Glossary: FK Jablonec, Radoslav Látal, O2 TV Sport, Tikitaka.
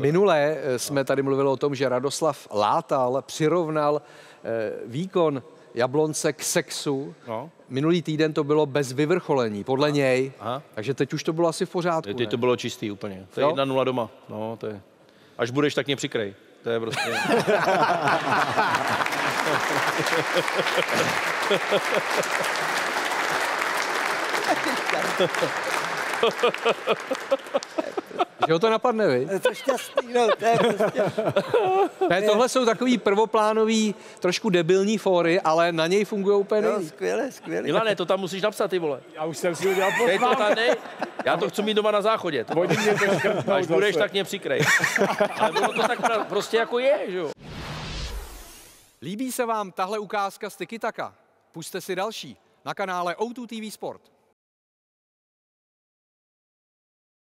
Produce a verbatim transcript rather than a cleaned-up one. Minule jsme tady mluvili o tom, že Radoslav Látal přirovnal výkon Jablonce k sexu. No. Minulý týden to bylo bez vyvrcholení, podle aha, něj. Aha. Takže teď už to bylo asi v pořádku. Teď ne? To bylo čistý úplně. To je jedna nula doma. No, to je... Až budeš, tak mě přikrej. To je prostě... Že ho to napadne, vy? To je šťastný, no, to je prostě... Ne, tohle jsou takový prvoplánový, trošku debilní fóry, ale na něj fungují úplně nejvíc. No, skvěle, skvěle. Milane, to tam musíš napsat, ty vole. Já už jsem si udělal poznámku. Já to chci mít doma na záchodě. Až budeš, tak mě přikrej. Ale bylo to tak prostě jako je, že jo. Líbí se vám tahle ukázka z Tikitaka? Pusťte si další na kanále O dva T V Sport.